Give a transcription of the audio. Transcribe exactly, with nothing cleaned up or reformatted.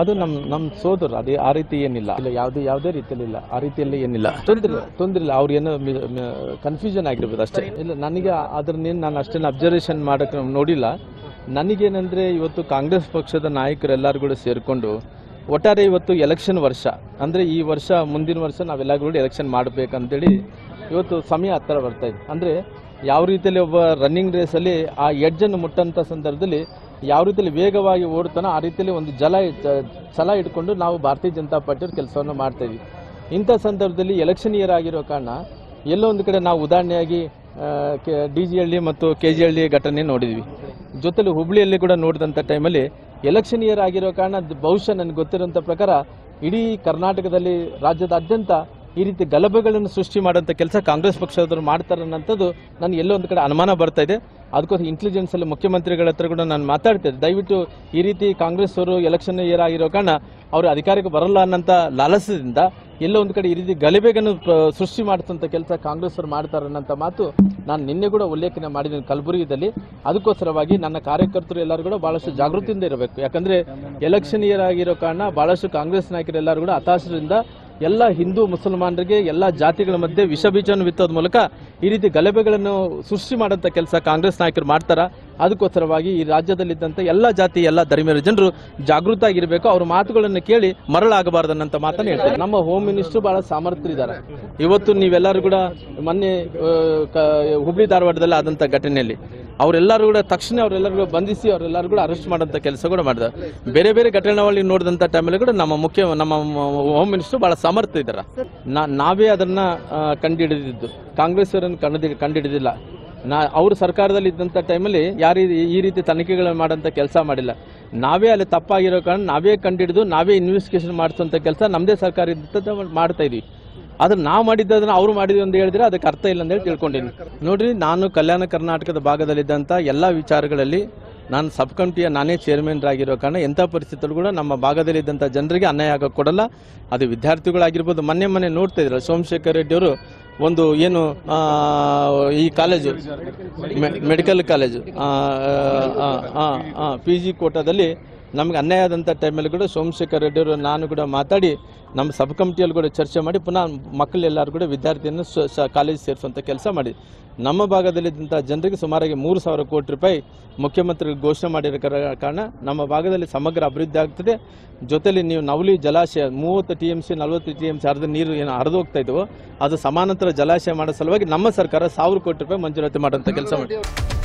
ಅದು ನಮ್ಮ ನಮ್ಮ ಸೋದರ ಅದೇ ಆ ರೀತಿ ಏನಿಲ್ಲ, ಇಲ್ಲ ಯಾವುದೇ ಯಾವುದೇ ರೀತಿಯಲ್ಲಿಲ್ಲ, ಆ ರೀತಿಯಲ್ಲಿ ಏನಿಲ್ಲ, ತೊಂದ್ರೆ ತೊಂದ್ರೆ ಇಲ್ಲ. ಅವ್ರು ಏನೋ ಕನ್ಫ್ಯೂಷನ್ ಆಗಿರ್ಬೋದು ಅಷ್ಟೇ. ಇಲ್ಲ ನನಗೆ ಅದರನ್ನೇನು ನಾನು ಅಷ್ಟೇನು ಅಬ್ಸರ್ವೇಷನ್ ಮಾಡೋಕ್ಕೆ ನೋಡಿಲ್ಲ. ನನಗೇನೆಂದರೆ ಇವತ್ತು ಕಾಂಗ್ರೆಸ್ ಪಕ್ಷದ ನಾಯಕರೆಲ್ಲರೂ ಕೂಡ ಸೇರಿಕೊಂಡು ಒಟ್ಟಾರೆ ಇವತ್ತು ಎಲೆಕ್ಷನ್ ವರ್ಷ ಅಂದರೆ ಈ ವರ್ಷ ಮುಂದಿನ ವರ್ಷ ನಾವೆಲ್ಲರೂ ಕೂಡ ಎಲೆಕ್ಷನ್ ಮಾಡಬೇಕಂತೇಳಿ ಇವತ್ತು ಸಮಯ ಹತ್ತಿರ ಬರ್ತಾ ಇದೆ. ಅಂದರೆ ಯಾವ ರೀತಿಯಲ್ಲಿ ಒಬ್ಬ ರನ್ನಿಂಗ್ ರೇಸಲ್ಲಿ ಆ ಎಡ್ಜನ್ನು ಮುಟ್ಟಂಥ ಸಂದರ್ಭದಲ್ಲಿ ಯಾವ ರೀತಿಯಲ್ಲಿ ವೇಗವಾಗಿ ಓಡ್ತಾನೋ ಆ ರೀತಿಯಲ್ಲಿ ಒಂದು ಜಲ ಛಲ ಇಟ್ಕೊಂಡು ನಾವು ಭಾರತೀಯ ಜನತಾ ಪಾರ್ಟಿಯವ್ರ ಕೆಲಸವನ್ನು ಮಾಡ್ತೀವಿ. ಇಂಥ ಸಂದರ್ಭದಲ್ಲಿ ಎಲೆಕ್ಷನ್ ಇಯರ್ ಆಗಿರೋ ಕಾರಣ ಎಲ್ಲೋ ಒಂದು ಕಡೆ ನಾವು ಉದಾಹರಣೆಯಾಗಿ ಡಿ ಜಿ ಹಳ್ಳಿ ಮತ್ತು ಕೆ ಜಿ ಹಳ್ಳಿ ಘಟನೆ ನೋಡಿದ್ವಿ. ಜೊತೆಲಿ ಹುಬ್ಳಿಯಲ್ಲಿ ಕೂಡ ನೋಡಿದಂಥ ಟೈಮಲ್ಲಿ ಎಲೆಕ್ಷನ್ ಇಯರ್ ಆಗಿರೋ ಕಾರಣ ಬಹುಶಃ ನನಗೆ ಗೊತ್ತಿರೋಂಥ ಪ್ರಕಾರ ಇಡೀ ಕರ್ನಾಟಕದಲ್ಲಿ ರಾಜ್ಯದಾದ್ಯಂತ ಈ ರೀತಿ ಗಲಭೆಗಳನ್ನು ಸೃಷ್ಟಿ ಮಾಡೋಂಥ ಕೆಲಸ ಕಾಂಗ್ರೆಸ್ ಪಕ್ಷದವರು ಮಾಡ್ತಾರೆ ಅನ್ನೋಂಥದ್ದು ನಾನು ಎಲ್ಲೋ ಒಂದು ಕಡೆ ಅನುಮಾನ ಬರ್ತಾ ಇದೆ. ಅದಕ್ಕೋಸ್ಕರ ಇಂಟೆಲಿಜೆನ್ಸಲ್ಲಿ ಮುಖ್ಯಮಂತ್ರಿಗಳ ಹತ್ರ ಕೂಡ ನಾನು ಮಾತಾಡ್ತಿದ್ದೆ, ದಯವಿಟ್ಟು ಈ ರೀತಿ ಕಾಂಗ್ರೆಸ್ ಅವರು ಎಲೆಕ್ಷನ್ ಇಯರ್ ಆಗಿರೋ ಕಾರಣ ಅವರು ಅಧಿಕಾರಕ್ಕೆ ಬರಲ್ಲ ಅನ್ನೋಂಥ ಲಾಲಸದಿಂದ ಎಲ್ಲೋ ಒಂದು ಕಡೆ ಈ ರೀತಿ ಗಲಭೆಗಳನ್ನು ಸೃಷ್ಟಿ ಮಾಡಿಸೋಂಥ ಕೆಲಸ ಕಾಂಗ್ರೆಸ್ ಅವರು ಮಾಡ್ತಾರೆ ಅನ್ನೋಂಥ ಮಾತು ನಾನು ನಿನ್ನೆ ಕೂಡ ಉಲ್ಲೇಖನ ಮಾಡಿದ್ದೀನಿ ಕಲಬುರಗಿಯಲ್ಲಿ. ಅದಕ್ಕೋಸ್ಕರವಾಗಿ ನನ್ನ ಕಾರ್ಯಕರ್ತರು ಎಲ್ಲರೂ ಕೂಡ ಭಾಳಷ್ಟು ಜಾಗೃತಿಯಿಂದ ಇರಬೇಕು. ಯಾಕಂದರೆ ಎಲೆಕ್ಷನ್ ಇಯರ್ ಆಗಿರೋ ಕಾರಣ ಭಾಳಷ್ಟು ಕಾಂಗ್ರೆಸ್ ನಾಯಕರೆಲ್ಲರೂ ಕೂಡ ಹತಾಶದಿಂದ ಎಲ್ಲ ಹಿಂದೂ ಮುಸಲ್ಮಾನರಿಗೆ ಎಲ್ಲ ಜಾತಿಗಳ ಮಧ್ಯೆ ವಿಷ ಬೀಜವನ್ನು ಬಿತ್ತೋದ ಮೂಲಕ ಈ ರೀತಿ ಗಲಭೆಗಳನ್ನು ಸೃಷ್ಟಿ ಮಾಡೋಂಥ ಕೆಲಸ ಕಾಂಗ್ರೆಸ್ ನಾಯಕರು ಮಾಡ್ತಾರೆ. ಅದಕ್ಕೋಸ್ಕರವಾಗಿ ಈ ರಾಜ್ಯದಲ್ಲಿದ್ದಂಥ ಎಲ್ಲ ಜಾತಿ ಎಲ್ಲ ಧರ್ಮೀಯ ಜನರು ಜಾಗೃತ ಆಗಿರಬೇಕು. ಅವ್ರ ಮಾತುಗಳನ್ನು ಕೇಳಿ ಮರಳಾಗಬಾರ್ದು ಅನ್ನೋಂಥ ಮಾತನ್ನು ಹೇಳ್ತಾರೆ. ನಮ್ಮ ಹೋಮ್ ಮಿನಿಸ್ಟ್ರು ಭಾಳ ಸಮರ್ಥರಿದ್ದಾರೆ. ಇವತ್ತು ನೀವೆಲ್ಲರೂ ಕೂಡ ಮೊನ್ನೆ ಹುಬ್ಳಿ ಧಾರವಾಡದಲ್ಲಿ ಆದಂಥ ಘಟನೆಯಲ್ಲಿ ಅವರೆಲ್ಲರೂ ಕೂಡ ತಕ್ಷಣ ಅವರೆಲ್ಲರೂ ಕೂಡ ಬಂಧಿಸಿ ಅವರೆಲ್ಲರೂ ಕೂಡ ಅರೆಸ್ಟ್ ಮಾಡೋಂಥ ಕೆಲಸ ಕೂಡ ಮಾಡಿದ್ದಾರೆ. ಬೇರೆ ಬೇರೆ ಘಟನೆಗಳಲ್ಲಿ ನೋಡಿದಂಥ ಟೈಮಲ್ಲಿ ಕೂಡ ನಮ್ಮ ಮುಖ್ಯ ನಮ್ಮ ಹೋಮ್ ಮಿನಿಸ್ಟ್ರು ಭಾಳ ಸಮರ್ಥ ಇದ್ದಾರೆ. ನಾವೇ ಅದನ್ನು ಕಂಡು ಹಿಡಿದಿದ್ದು, ಕಾಂಗ್ರೆಸ್ ಅವರನ್ನು ಕಂಡು ಕಂಡು ಹಿಡಿದಿಲ್ಲ. ನಾ ಅವರು ಸರ್ಕಾರದಲ್ಲಿ ಇದ್ದಂಥ ಟೈಮಲ್ಲಿ ಯಾರು ಈ ರೀತಿ ತನಿಖೆಗಳನ್ನು ಮಾಡೋಂಥ ಕೆಲಸ ಮಾಡಿಲ್ಲ. ನಾವೇ ಅಲ್ಲಿ ತಪ್ಪಾಗಿರೋ ಕಾರಣ ನಾವೇ ಕಂಡುಹಿಡಿದು ನಾವೇ ಇನ್ವೆಸ್ಟಿಗೇಷನ್ ಮಾಡಿಸೋಂಥ ಕೆಲಸ ನಮ್ಮದೇ ಸರ್ಕಾರ ಇದ್ದಂಥ ಮಾಡ್ತಾ ಇದ್ವಿ. ಆದರೆ ನಾವು ಮಾಡಿದ್ದನ್ನು ಅವರು ಮಾಡಿದ್ವಿ ಅಂತ ಹೇಳಿದ್ರೆ ಅದಕ್ಕೆ ಅರ್ಥ ಇಲ್ಲ ಅಂತೇಳಿ ತಿಳ್ಕೊಂಡಿನಿ. ನೋಡಿರಿ, ನಾನು ಕಲ್ಯಾಣ ಕರ್ನಾಟಕದ ಭಾಗದಲ್ಲಿದ್ದಂಥ ಎಲ್ಲ ವಿಚಾರಗಳಲ್ಲಿ ನಾನು ಸಬ್ ಕಮಿಟಿಯ ನಾನೇ ಚೇರ್ಮನ್ರಾಗಿರೋ ಕಾರಣ ಎಂಥ ಪರಿಸ್ಥಿತಿಗಳು ಕೂಡ ನಮ್ಮ ಭಾಗದಲ್ಲಿದ್ದಂಥ ಜನರಿಗೆ ಅನ್ಯಾಯ ಆಗೋಕ್ಕೆ ಕೊಡಲ್ಲ. ಅದು ವಿದ್ಯಾರ್ಥಿಗಳಾಗಿರ್ಬೋದು, ಮೊನ್ನೆ ಮೊನ್ನೆ ನೋಡ್ತಾ ಇದ್ರು ಸೋಮಶೇಖರ್ ರೆಡ್ಡಿಯವರು ಒಂದು ಏನು ಈ college medical college P G ಕೋಟಾದಲ್ಲಿ ನಮಗೆ ಅನ್ಯಾಯ ಆದಂಥ ಟೈಮಲ್ಲಿ ಕೂಡ ಸೋಮಶೇಖರ್ ರೆಡ್ಡಿಯವರು ನಾನು ಕೂಡ ಮಾತಾಡಿ ನಮ್ಮ ಸಬ್ ಕಮಿಟಿಯಲ್ಲಿ ಕೂಡ ಚರ್ಚೆ ಮಾಡಿ ಪುನಃ ಮಕ್ಕಳೆಲ್ಲರೂ ಕೂಡ ವಿದ್ಯಾರ್ಥಿಯನ್ನು ಕಾಲೇಜ್ ಸೇರಿಸುವಂಥ ಕೆಲಸ ಮಾಡಿ ನಮ್ಮ ಭಾಗದಲ್ಲಿದ್ದಂಥ ಜನರಿಗೆ ಸುಮಾರಾಗಿ ಮೂರು ಸಾವಿರ ಕೋಟಿ ರೂಪಾಯಿ ಮುಖ್ಯಮಂತ್ರಿಗಳು ಘೋಷಣೆ ಮಾಡಿರೋ ಕಾರಣ ನಮ್ಮ ಭಾಗದಲ್ಲಿ ಸಮಗ್ರ ಅಭಿವೃದ್ಧಿ ಆಗ್ತದೆ. ಜೊತೆಯಲ್ಲಿ ನೀವು ನವಲಿ ಜಲಾಶಯ ಮೂವತ್ತು ಟಿ ಎಮ್ ಸಿ ನಲವತ್ತು ಟಿ ಎಮ್ ಸಿ ಅರ್ಧ ನೀರು ಏನು ಹರಿದು ಹೋಗ್ತಾ ಇದ್ದವು, ಅದು ಸಮಾನಾಂತರ ಜಲಾಶಯ ಮಾಡೋ ಸಲುವಾಗಿ ನಮ್ಮ ಸರ್ಕಾರ ಸಾವಿರ ಕೋಟಿ ರೂಪಾಯಿ ಮಂಜೂರಾತಿ ಮಾಡೋಂಥ ಕೆಲಸ ಮಾಡಿ